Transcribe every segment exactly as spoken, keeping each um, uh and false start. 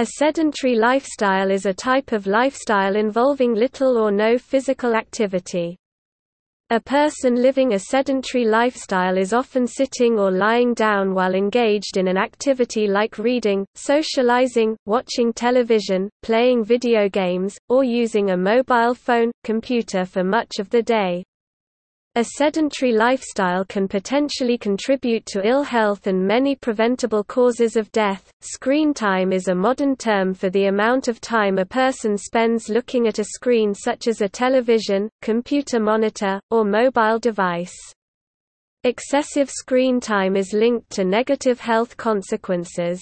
A sedentary lifestyle is a type of lifestyle involving little or no physical activity. A person living a sedentary lifestyle is often sitting or lying down while engaged in an activity like reading, socializing, watching television, playing video games, or using a mobile phone, computer for much of the day. A sedentary lifestyle can potentially contribute to ill health and many preventable causes of death. Screen time is a modern term for the amount of time a person spends looking at a screen such as a television, computer monitor, or mobile device. Excessive screen time is linked to negative health consequences.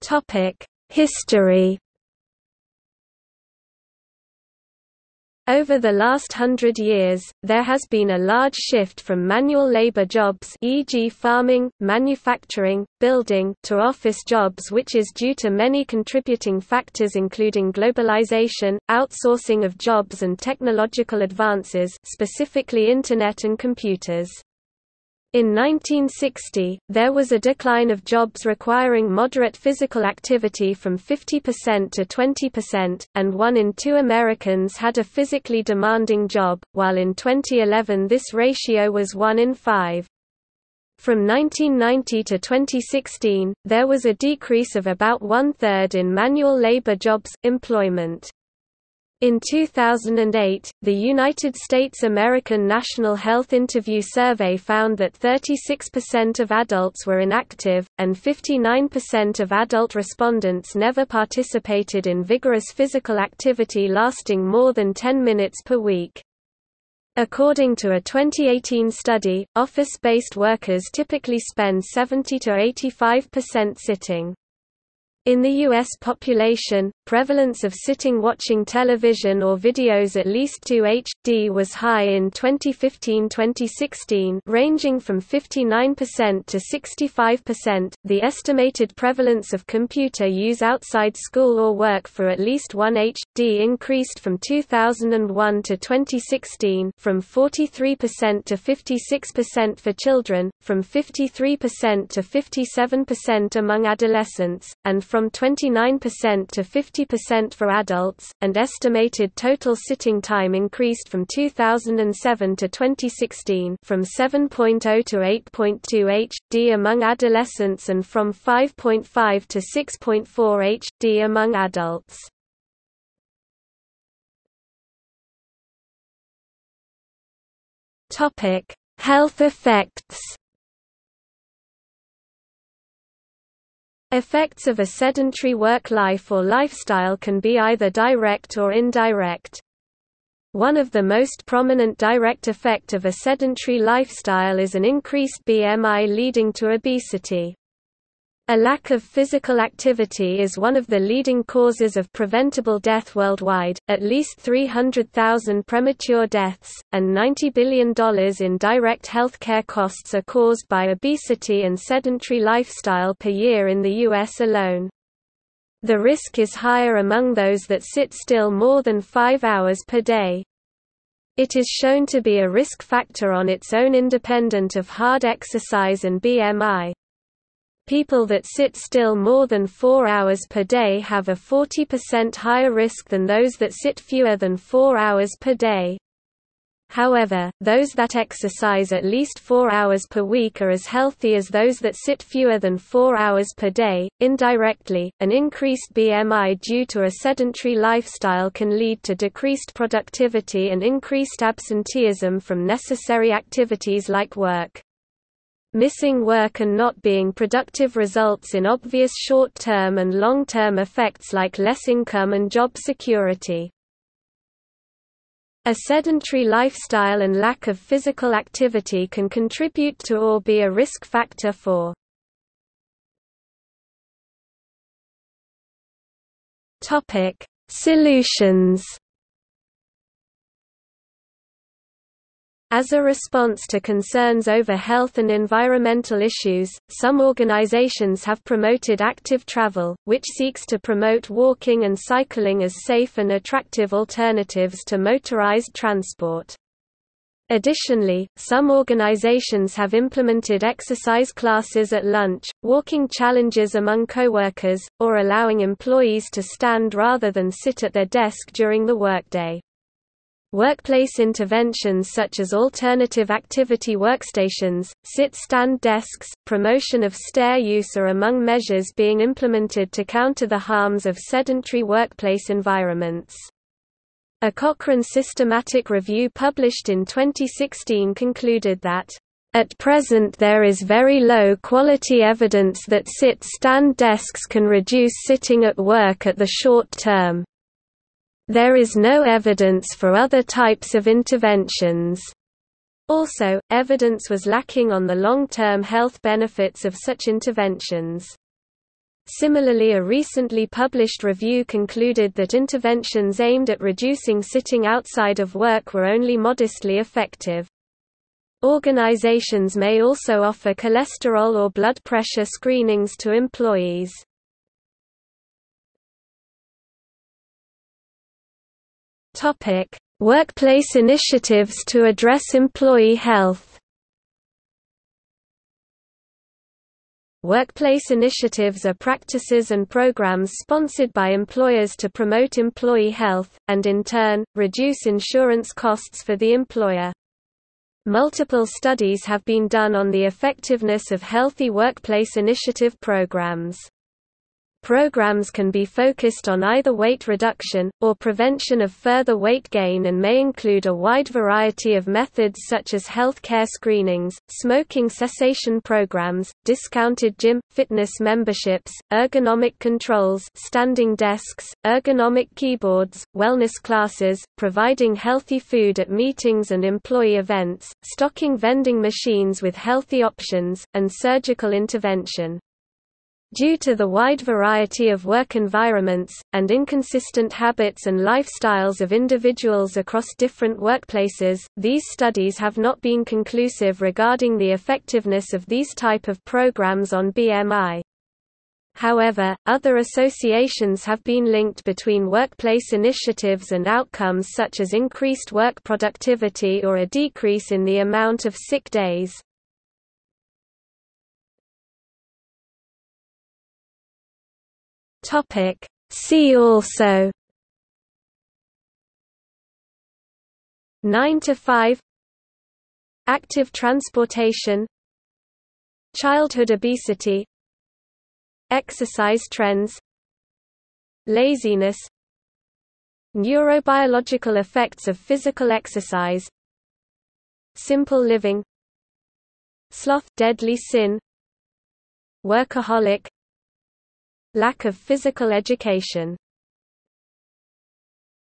Topic: History. Over the last hundred years, there has been a large shift from manual labor jobs, for example farming, manufacturing, building, to office jobs, which is due to many contributing factors including globalization, outsourcing of jobs and technological advances, specifically internet and computers. In nineteen sixty, there was a decline of jobs requiring moderate physical activity from fifty percent to twenty percent, and one in two Americans had a physically demanding job, while in twenty eleven this ratio was one in five. From nineteen ninety to twenty sixteen, there was a decrease of about one-third in manual labor jobs, employment. In two thousand eight, the United States American National Health Interview Survey found that thirty-six percent of adults were inactive, and fifty-nine percent of adult respondents never participated in vigorous physical activity lasting more than ten minutes per week. According to a twenty eighteen study, office-based workers typically spend seventy to eighty-five percent sitting. In the U S population, prevalence of sitting watching television or videos at least two hours a day was high in twenty fifteen to twenty sixteen, ranging from fifty-nine percent to sixty-five percent. The estimated prevalence of computer use outside school or work for at least one hour a day increased from two thousand one to twenty sixteen, from forty-three percent to fifty-six percent for children, from fifty-three percent to fifty-seven percent among adolescents, and from twenty-nine percent to fifty percent for adults, and estimated total sitting time increased from two thousand seven to twenty sixteen, from seven point zero to eight point two hours a day among adolescents and from five point five to six point four hours a day among adults. Topic: Health effects. Effects of a sedentary work life or lifestyle can be either direct or indirect. One of the most prominent direct effect of a sedentary lifestyle is an increased B M I leading to obesity. A lack of physical activity is one of the leading causes of preventable death worldwide, at least three hundred thousand premature deaths, and ninety billion dollars in direct healthcare costs are caused by obesity and sedentary lifestyle per year in the U S alone. The risk is higher among those that sit still more than five hours per day. It is shown to be a risk factor on its own independent of hard exercise and B M I. People that sit still more than four hours per day have a forty percent higher risk than those that sit fewer than four hours per day. However, those that exercise at least four hours per week are as healthy as those that sit fewer than four hours per day. Indirectly, an increased B M I due to a sedentary lifestyle can lead to decreased productivity and increased absenteeism from necessary activities like work. Missing work and not being productive results in obvious short-term and long-term effects like less income and job security. A sedentary lifestyle and lack of physical activity can contribute to or be a risk factor for topic: Solutions. As a response to concerns over health and environmental issues, some organizations have promoted active travel, which seeks to promote walking and cycling as safe and attractive alternatives to motorized transport. Additionally, some organizations have implemented exercise classes at lunch, walking challenges among coworkers, or allowing employees to stand rather than sit at their desk during the workday. Workplace interventions such as alternative activity workstations, sit-stand desks, promotion of stair use are among measures being implemented to counter the harms of sedentary workplace environments. A Cochrane systematic review published in twenty sixteen concluded that, "At present there is very low quality evidence that sit-stand desks can reduce sitting at work at the short term. There is no evidence for other types of interventions." Also, evidence was lacking on the long-term health benefits of such interventions. Similarly, a recently published review concluded that interventions aimed at reducing sitting outside of work were only modestly effective. Organizations may also offer cholesterol or blood pressure screenings to employees. Topic: Workplace initiatives to address employee health. Workplace initiatives are practices and programs sponsored by employers to promote employee health, and in turn, reduce insurance costs for the employer. Multiple studies have been done on the effectiveness of healthy workplace initiative programs. Programs can be focused on either weight reduction, or prevention of further weight gain and may include a wide variety of methods such as health care screenings, smoking cessation programs, discounted gym, fitness memberships, ergonomic controls, standing desks, ergonomic keyboards, wellness classes, providing healthy food at meetings and employee events, stocking vending machines with healthy options, and surgical intervention. Due to the wide variety of work environments, and inconsistent habits and lifestyles of individuals across different workplaces, these studies have not been conclusive regarding the effectiveness of these type of programs on B M I. However, other associations have been linked between workplace initiatives and outcomes such as increased work productivity or a decrease in the amount of sick days. See also: nine to five, active transportation, childhood obesity, exercise trends, laziness, neurobiological effects of physical exercise, simple living, sloth, deadly sin, workaholic, lack of physical education.